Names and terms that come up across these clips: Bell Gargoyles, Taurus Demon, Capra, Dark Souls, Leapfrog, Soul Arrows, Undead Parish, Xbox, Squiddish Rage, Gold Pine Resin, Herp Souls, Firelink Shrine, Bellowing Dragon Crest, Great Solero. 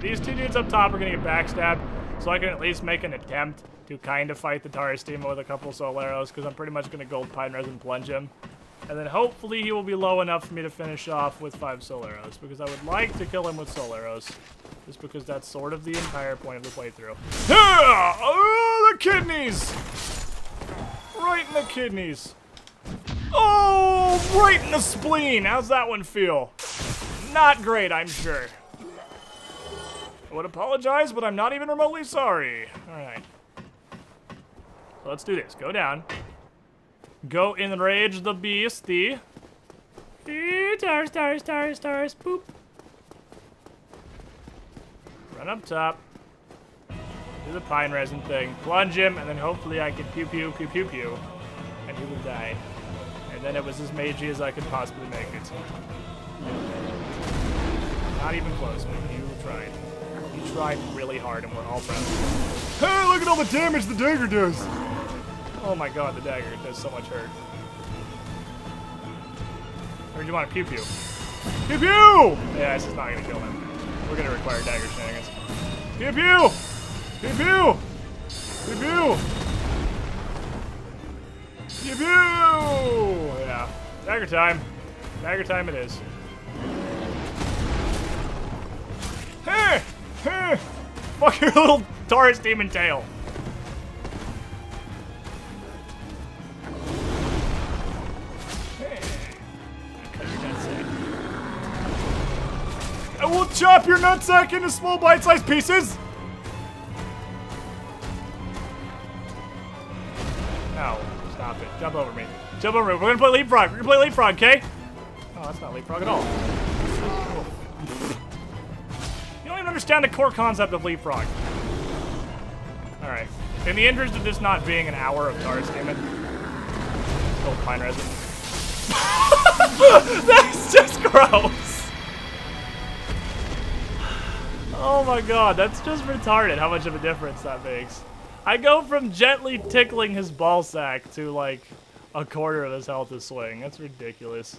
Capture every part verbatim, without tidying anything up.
Like, these two dudes up top are going to get backstabbed, so I can at least make an attempt to kind of fight the Taurus Demon with a couple Soul Arrows, because I'm pretty much going to Gold Pine Resin plunge him. And then hopefully he will be low enough for me to finish off with five Soul Arrows, because I would like to kill him with Soul Arrows, just because that's sort of the entire point of the playthrough. Yeah! Oh, the kidneys! Right in the kidneys. Oh, right in the spleen! How's that one feel? Not great, I'm sure. I would apologize, but I'm not even remotely sorry. Alright. So let's do this. Go down. Go enrage the beast, the Taurus, Taurus, Taurus, Taurus, boop. Run up top. Do the pine resin thing. Plunge him, and then hopefully I can pew pew pew pew pew. And he will die. And then it was as magey as I could possibly make it. Not even close, but you tried. You tried really hard, and we're all proud of you. Hey, look at all the damage the dagger does! Oh my god, the dagger does so much hurt. Or do you want to pew pew? Pew pew! Yeah, this is not gonna kill him. We're gonna require dagger shenanigans. Pew pew! Pew pew! Pew pew! Pew pew! Yeah. Dagger time. Dagger time it is. Hey! Hey! Fuck your little Taurus Demon tail! I will chop your nutsack into small bite-sized pieces! No, stop it. Jump over me. Jump over me. We're gonna play Leapfrog. We're gonna play Leapfrog, okay? Oh, that's not Leapfrog at all. You don't even understand the core concept of Leapfrog. Alright. In the interest of this not being an hour of Taurus Demon. Gold Pine Resin. That's just gross! Oh my god, that's just retarded how much of a difference that makes. I go from gently tickling his ballsack to like a quarter of his health to swing. That's ridiculous.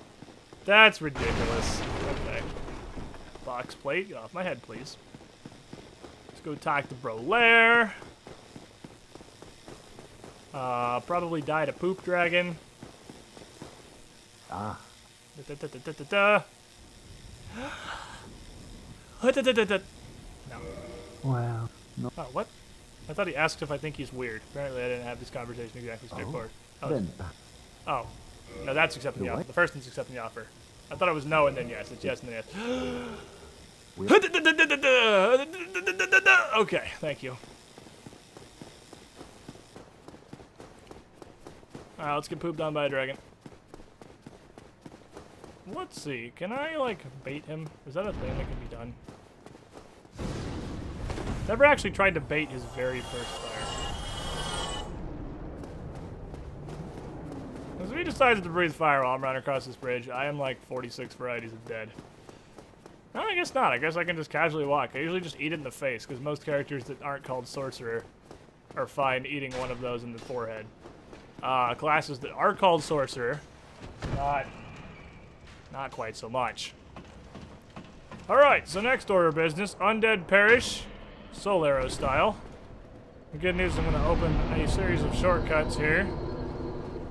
That's ridiculous. Okay. Box plate, get off my head, please. Let's go talk to Bro Lair. Uh, probably die to Poop Dragon. Ah. Da da da da da da. Da da da da. No. Wow. No. Oh, what? I thought he asked if I think he's weird. Apparently I didn't have this conversation exactly straightforward. Oh. Was, oh. No, that's accepting the, the offer. The first one's accepting the offer. I thought it was no and then yes. It's yes and then yes. Okay, thank you. Alright, let's get pooped on by a dragon. Let's see. Can I, like, bait him? Is that a thing that can be done? Never actually tried to bait his very first fire. Because if he decides to breathe fire while I'm running across this bridge, I am like forty-six varieties of dead. No, I guess not. I guess I can just casually walk. I usually just eat it in the face, because most characters that aren't called Sorcerer are fine eating one of those in the forehead. Uh, classes that are called Sorcerer, not, not quite so much. Alright, so next order of business, Undead Parish. Soul Arrow style. Good news, I'm going to open a series of shortcuts here.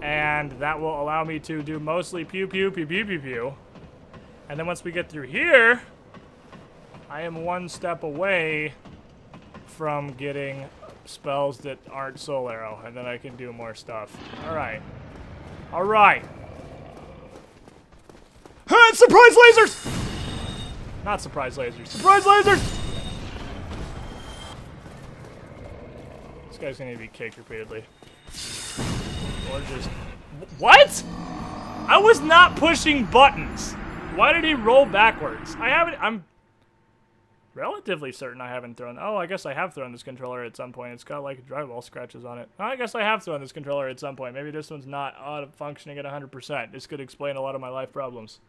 And that will allow me to do mostly pew pew pew pew pew pew. And then once we get through here, I am one step away from getting spells that aren't Soul Arrow. And then I can do more stuff. Alright. Alright. Hey, surprise lasers! Not surprise lasers. Surprise lasers! This guy's gonna need to be kicked repeatedly. Or just... What?! I was not pushing buttons! Why did he roll backwards? I haven't... I'm... relatively certain I haven't thrown... Oh, I guess I have thrown this controller at some point. It's got, like, drywall scratches on it. I guess I have thrown this controller at some point. Maybe this one's not uh, functioning at one hundred percent. This could explain a lot of my life problems.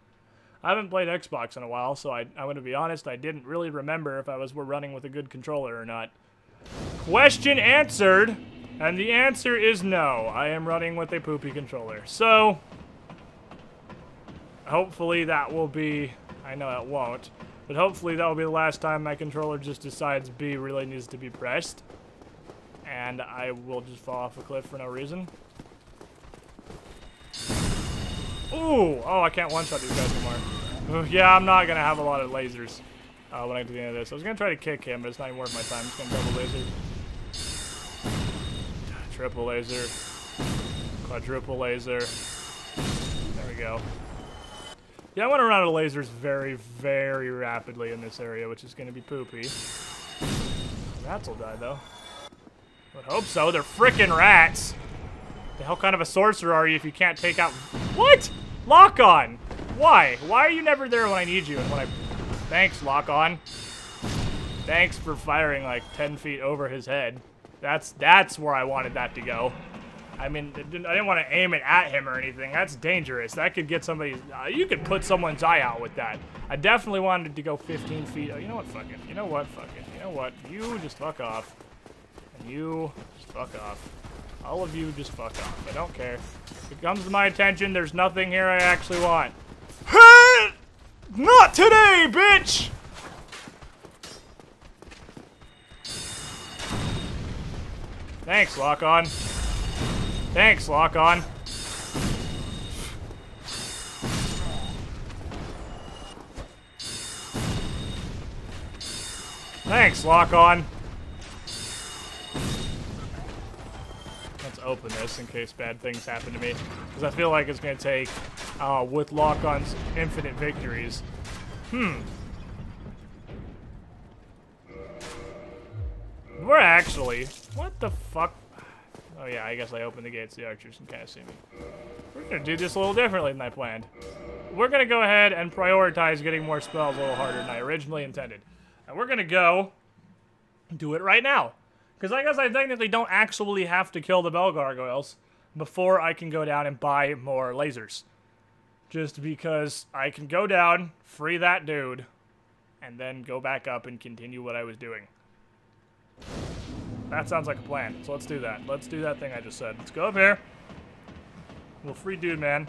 I haven't played Xbox in a while, so I, I'm gonna be honest, I didn't really remember if I was were running with a good controller or not. Question answered, and the answer is no. I am running with a poopy controller. So, hopefully that will be, I know it won't, But hopefully that will be the last time my controller just decides B really needs to be pressed. And I will just fall off a cliff for no reason. Ooh! Oh, I can't one-shot these guys anymore. Yeah, I'm not going to have a lot of lasers uh, when I get to the end of this. I was going to try to kick him, but it's not even worth my time. I'm just going to double laser. Triple laser. Quadruple laser. There we go. Yeah, I went around of lasers very, very rapidly in this area, which is going to be poopy. Rats will die, though. I would hope so. They're frickin' rats. The hell kind of a sorcerer are you if you can't take out... What? Lock on! Why? Why are you never there when I need you and when I... Thanks, lock on. Thanks for firing like ten feet over his head. That's that's where I wanted that to go. I mean, I didn't, I didn't want to aim it at him or anything. That's dangerous. That could get somebody's... Uh, you could put someone's eye out with that. I definitely wanted to go fifteen feet. Oh, you know what? Fuck it. You know what? Fuck it. You know what? You just fuck off. And you just fuck off. All of you just fuck off. I don't care. If it comes to my attention, there's nothing here I actually want. Hey! Not today, bitch! Thanks, lock on. Thanks, lock on. Thanks, lock on. Open this in case bad things happen to me, because I feel like it's going to take uh, with lock-on's infinite victories. Hmm. We're actually... What the fuck? Oh yeah, I guess I opened the gates so the archers can kind of see me. We're going to do this a little differently than I planned. We're going to go ahead and prioritize getting more spells a little harder than I originally intended. And we're going to go do it right now. Because I guess I technically don't actually have to kill the Bell Gargoyles before I can go down and buy more lasers. Just because I can go down, free that dude, and then go back up and continue what I was doing. That sounds like a plan, so let's do that. Let's do that thing I just said. Let's go up here. We'll free dude, man.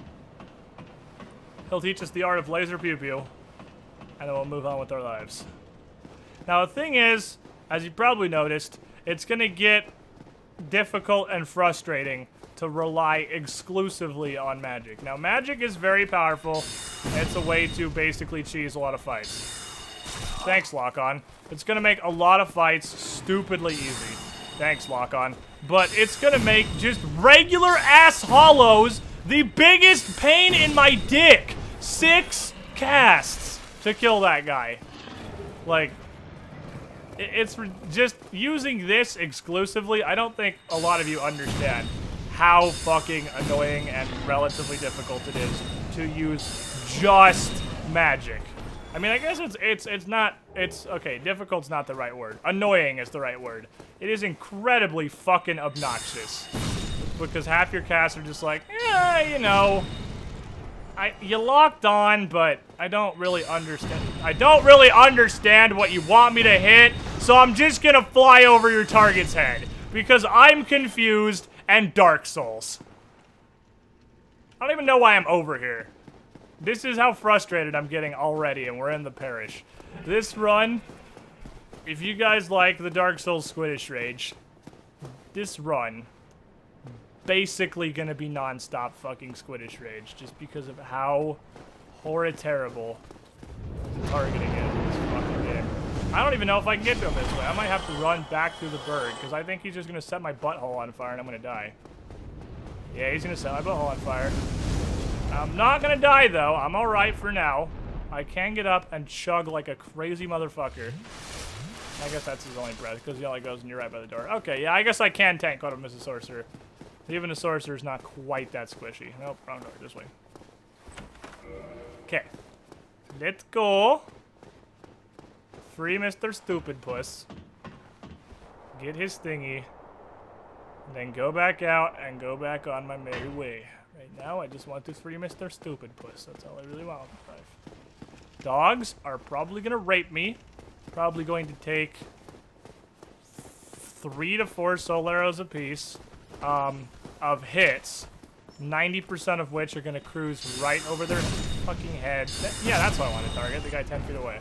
He'll teach us the art of laser pew-pew, and then we'll move on with our lives. Now, the thing is, as you probably noticed... It's going to get difficult and frustrating to rely exclusively on magic. Now, magic is very powerful. It's a way to basically cheese a lot of fights. Thanks, lock-on. It's going to make a lot of fights stupidly easy. Thanks, lock-on. But it's going to make just regular-ass hollows the biggest pain in my dick. Six casts to kill that guy. Like... It's just using this exclusively. I don't think a lot of you understand how fucking annoying and relatively difficult it is to use just magic. I mean, I guess it's it's it's not it's okay. Difficult's not the right word. Annoying is the right word. It is incredibly fucking obnoxious because half your casts are just like, yeah, you know, I you locked on, but I don't really understand. I don't really understand what you want me to hit. So I'm just gonna fly over your target's head because I'm confused and Dark Souls. I don't even know why I'm over here. This is how frustrated I'm getting already, and we're in the parish. This run, if you guys like the Dark Souls Squiddish Rage, this run basically gonna be non-stop fucking Squiddish Rage just because of how horror terrible targeting is in this fucking game. I don't even know if I can get to him this way. I might have to run back through the bird, because I think he's just going to set my butthole on fire and I'm going to die. Yeah, he's going to set my butthole on fire. I'm not going to die, though. I'm alright for now. I can get up and chug like a crazy motherfucker. I guess that's his only breath, because he only goes when you're right by the door. Okay, yeah, I guess I can tank out of Missus Sorcerer. Even a sorcerer's not quite that squishy. Nope, wrong door. This way. Okay. Let's go. Free Mister Stupid Puss. Get his thingy. Then go back out and go back on my merry way. Right now, I just want to free Mister Stupid Puss. That's all I really want in life. Dogs are probably going to rape me. Probably going to take three to four soul arrows apiece um, of hits. ninety percent of which are going to cruise right over their fucking head. Yeah, that's what I want to target. The guy ten feet away.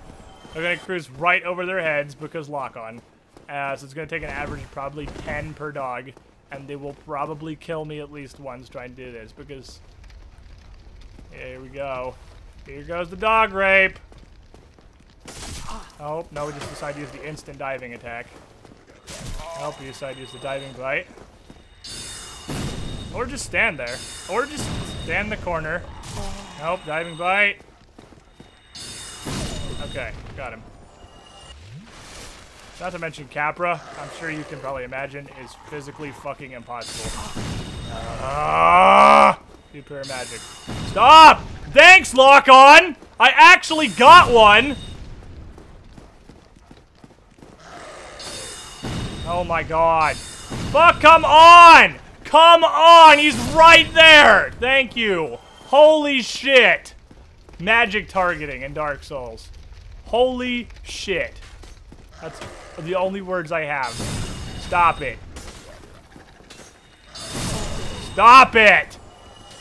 We're going to cruise right over their heads because lock on. Uh, so it's going to take an average of probably ten per dog. And they will probably kill me at least once trying to do this because... Here we go. Here goes the dog rape. Oh, no, we just decided to use the instant diving attack. Nope, we decided to use the diving bite. Or just stand there. Or just stand in the corner. Nope, diving bite. Okay, got him. Not to mention Capra, I'm sure you can probably imagine, is physically fucking impossible. Uh, do pure magic. Stop! Thanks, lock on! I actually got one! Oh my god. Fuck, come on! Come on! He's right there! Thank you. Holy shit. Magic targeting in Dark Souls. Holy shit. That's the only words I have. Stop it. Stop it!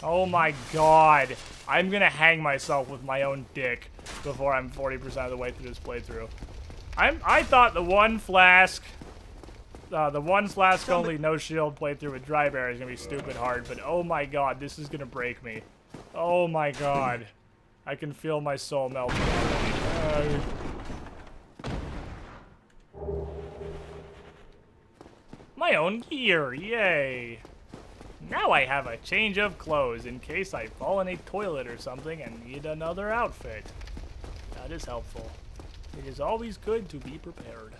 Oh my god. I'm gonna hang myself with my own dick before I'm forty percent of the way through this playthrough. I'm, I thought the one flask... Uh, the one flask only no shield playthrough with dry bear is gonna be stupid hard, but oh my god, this is gonna break me. Oh my god. I can feel my soul melting. Uh, my own gear, yay! Now I have a change of clothes in case I fall in a toilet or something and need another outfit. That is helpful. It is always good to be prepared.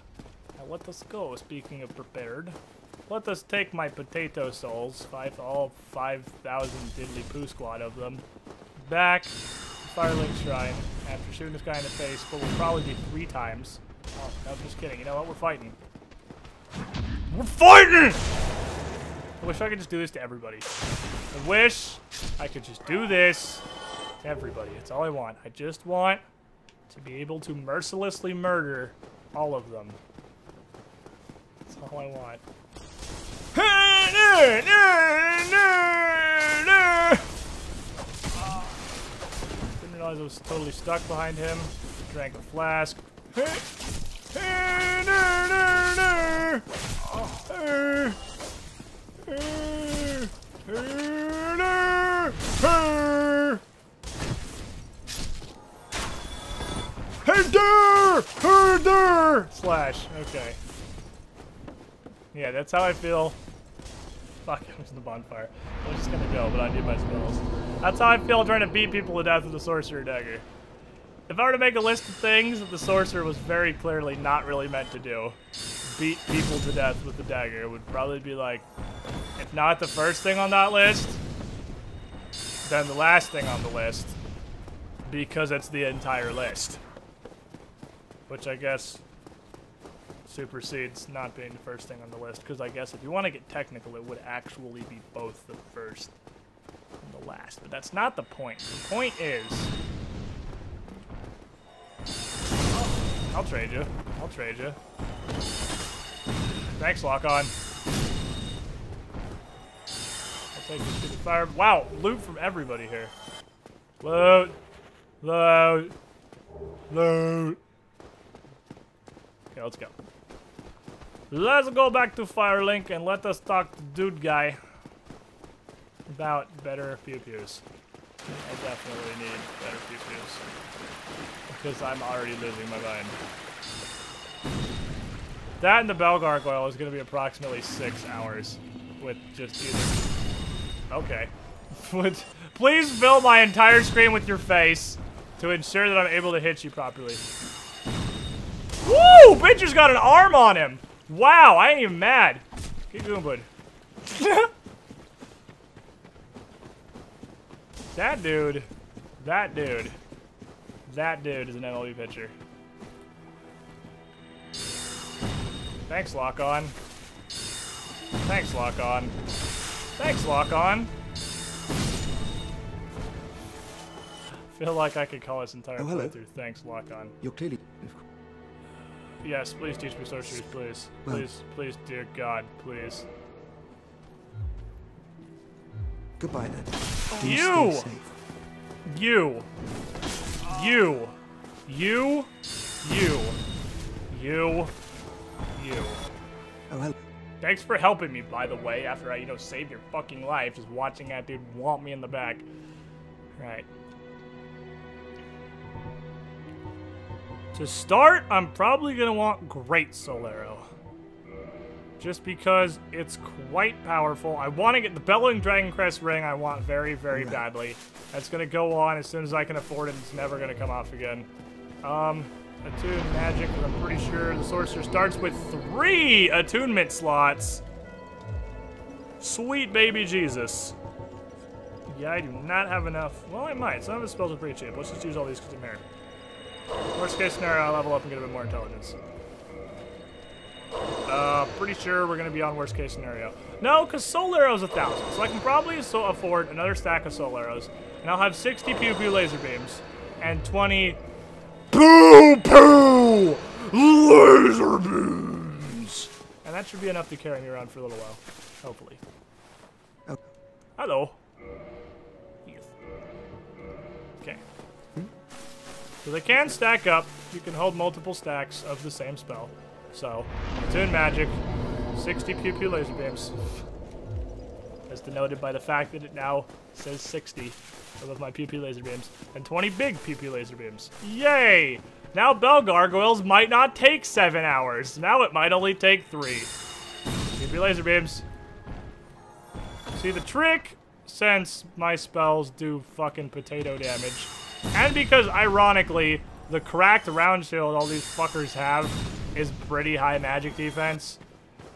Now let us go, speaking of prepared. Let us take my potato souls, five, all five thousand diddly poo squad of them, back to Firelink Shrine after shooting this guy in the face, but we'll probably be three times. Oh, no, just kidding. You know what? We're fighting. We're fighting! I wish I could just do this to everybody. I wish I could just do this to everybody. It's all I want. I just want to be able to mercilessly murder all of them. That's all I want. Didn't realize I was totally stuck behind him. Drank a flask. Slash. Okay. Yeah, that's how I feel. Fuck, I was in the bonfire. I was just gonna go, but I need my spells. That's how I feel trying to beat people to death with the sorcerer dagger. If I were to make a list of things that the sorcerer was very clearly not really meant to do, beat people to death with the dagger, it would probably be like, if not the first thing on that list, then the last thing on the list, because it's the entire list. Which I guess... supersedes not being the first thing on the list, because I guess if you want to get technical, it would actually be both the first and the last. But that's not the point. The point is... I'll trade you. I'll trade you. Thanks, lock on. I'll take this to the fire. Wow, loot from everybody here. Loot. Loot. Loot. Okay, let's go. Let's go back to Firelink and let us talk to Dude Guy about better pew pews. I definitely need better pew pews because I'm already losing my mind. That and the Bell Gargoyle is going to be approximately six hours with just either. Okay. Please fill my entire screen with your face to ensure that I'm able to hit you properly. Woo! Bitcher's got an arm on him! Wow, I ain't even mad. Keep doing, bud. That dude. That dude. That dude is an M L B pitcher. Thanks, lock on. Thanks, lock on. Thanks, lock on. I feel like I could call this entire oh, playthrough Thanks, lock on. You're clearly... Yes, please teach me sorceries, please. Please, well, please, dear God, please. Goodbye, then. You! You! You! You! You. You. You. Oh, hello. Thanks for helping me, by the way, after I, you know, saved your fucking life. Just watching that dude whomp me in the back. Right. To start, I'm probably going to want Great Solero. Just because it's quite powerful. I want to get the Bellowing Dragon Crest ring. I want very, very right. badly. That's going to go on as soon as I can afford it. It's never going to come off again. Um, attune magic, but I'm pretty sure the sorcerer starts with three attunement slots. Sweet baby Jesus. Yeah, I do not have enough. Well, I might. Some of his spells are pretty cheap. Let's just use all these because I'm here. Worst case scenario, I'll level up and get a bit more intelligence. Uh, pretty sure we're going to be on worst case scenario. No, because Soul Arrows a thousand, so I can probably so afford another stack of Soul Arrows, and I'll have sixty pew pew laser beams and twenty pew pew laser beams, and that should be enough to carry me around for a little while, hopefully. Oh. Hello. Okay. So they can stack up. You can hold multiple stacks of the same spell. So, attune magic, sixty pew pew laser beams, as denoted by the fact that it now says sixty of my pew pew laser beams, and twenty big pew pew laser beams. Yay! Now Bell Gargoyles might not take seven hours. Now it might only take three. Pew pew laser beams. See the trick? Since my spells do fucking potato damage, and because ironically the cracked round shield all these fuckers have is pretty high magic defense,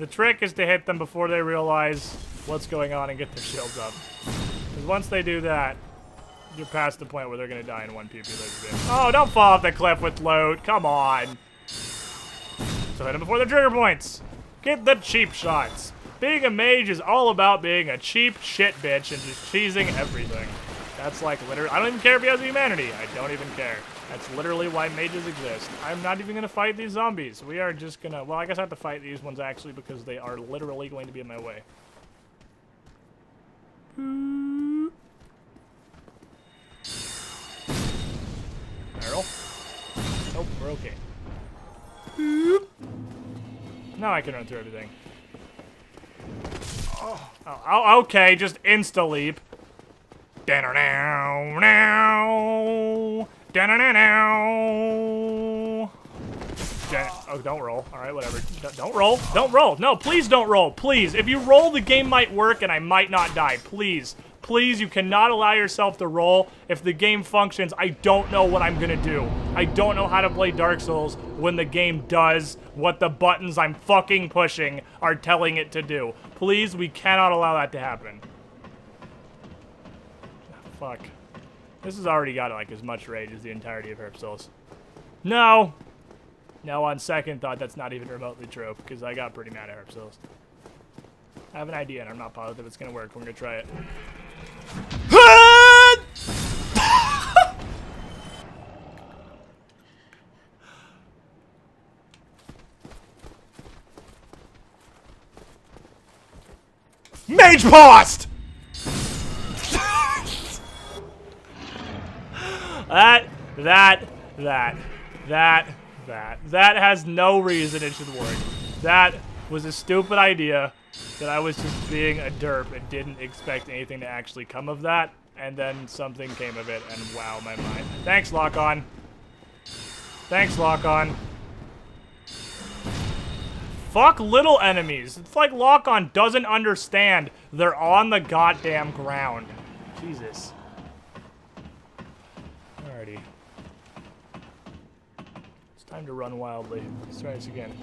the trick is to hit them before they realize what's going on and get their shields up. Because once they do that, you're past the point where they're going to die in one P P laser beam. Oh, don't fall off the cliff with loot. Come on. So hit them before the trigger points. Get the cheap shots. Being a mage is all about being a cheap shit bitch and just cheesing everything. That's like literally... I don't even care if he has humanity. I don't even care. That's literally why mages exist. I'm not even going to fight these zombies. We are just going to... Well, I guess I have to fight these ones, actually, because they are literally going to be in my way. Barrel. Nope, we're okay. Now I can run through everything. Oh, oh okay, just insta-leap. Da-da-da, now. Da -na -na -na. Da oh, don't roll. All right, whatever. D don't roll. Don't roll. No, please don't roll. Please. If you roll, the game might work and I might not die. Please. Please, you cannot allow yourself to roll. If the game functions, I don't know what I'm going to do. I don't know how to play Dark Souls when the game does what the buttons I'm fucking pushing are telling it to do. Please, we cannot allow that to happen. Fuck. This has already got, like, as much rage as the entirety of Herp Souls. No! No, on second thought, that's not even remotely true, because I got pretty mad at Herp Souls. I have an idea, and I'm not positive it's gonna work. We're gonna try it. Mage Post! That, that, that, that, that. That has no reason it should work. That was a stupid idea that I was just being a derp and didn't expect anything to actually come of that. And then something came of it, and wow, my mind. Thanks, lock on. Thanks, lock on. Fuck little enemies. It's like lock on doesn't understand. They're on the goddamn ground. Jesus. It's time to run wildly. Let's try this again.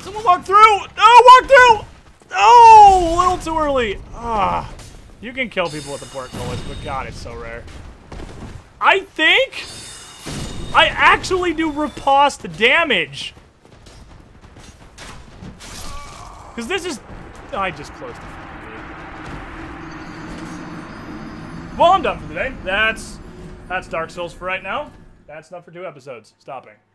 Someone walk through! Oh, walk through! Oh, a little too early. Ah. You can kill people with the portcullis, but god, it's so rare. I think I actually do riposte damage. Because this is... Oh, I just closed the fucking gate. Well, I'm done for the day. That's That's Dark Souls for right now. That's enough for two episodes. Stopping.